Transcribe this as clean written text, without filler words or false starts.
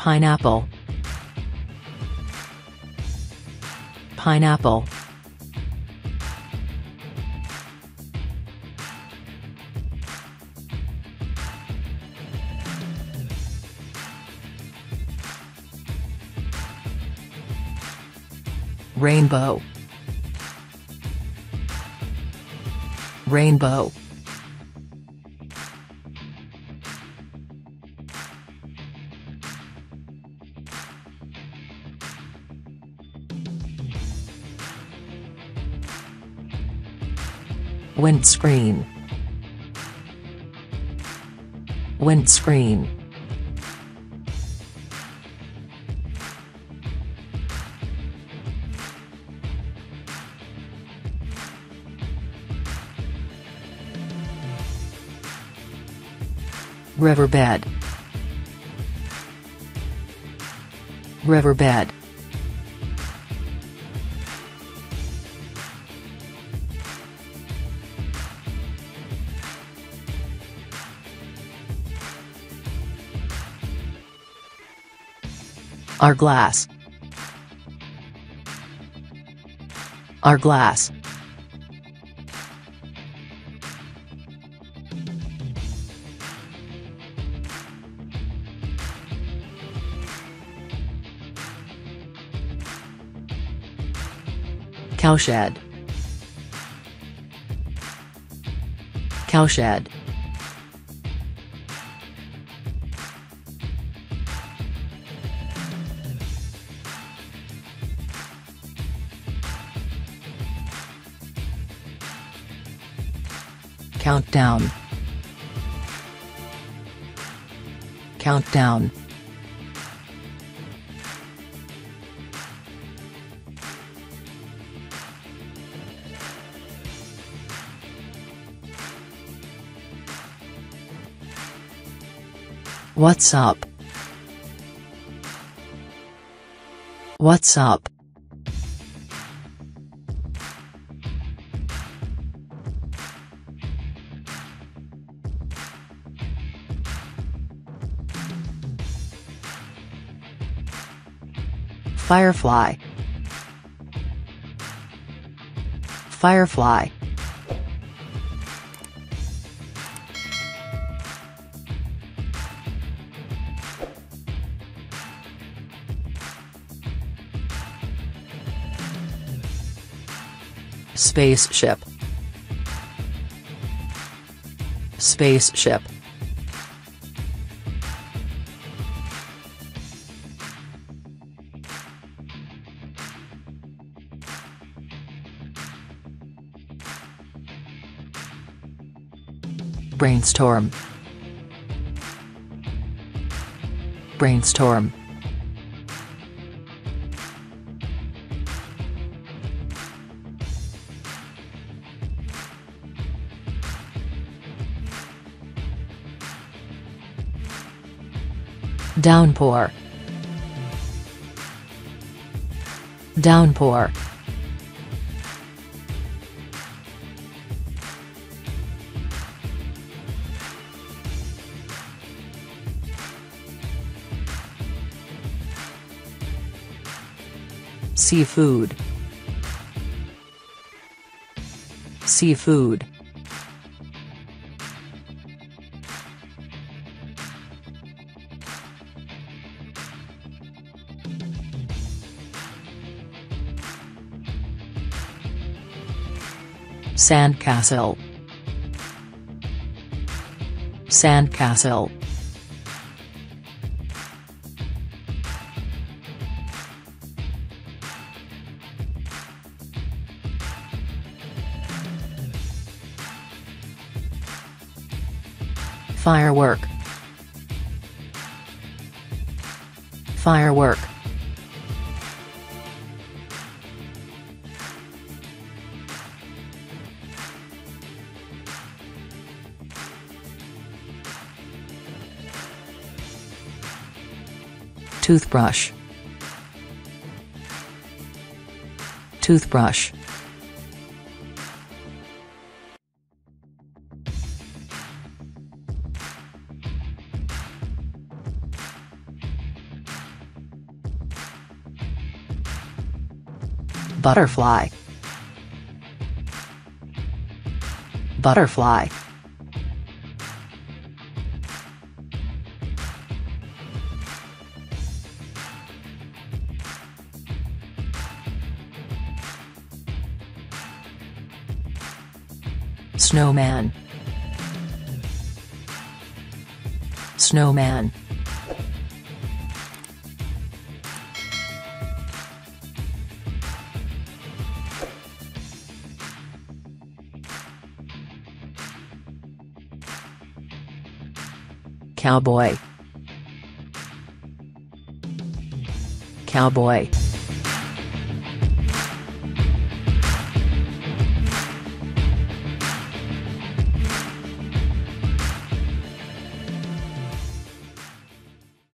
Pineapple. Pineapple. Rainbow. Rainbow. Windscreen. Windscreen. Riverbed. Riverbed. Hourglass. Hourglass. Cowshed. Cowshed. Countdown. Countdown. What's up? What's up? Firefly. Firefly. Spaceship. Spaceship. Brainstorm. Brainstorm. Downpour. Downpour. Seafood. Seafood. Sandcastle. Sandcastle. Firework. Firework. Toothbrush. Toothbrush. Butterfly. Butterfly. Snowman. Snowman. Cowboy. Cowboy.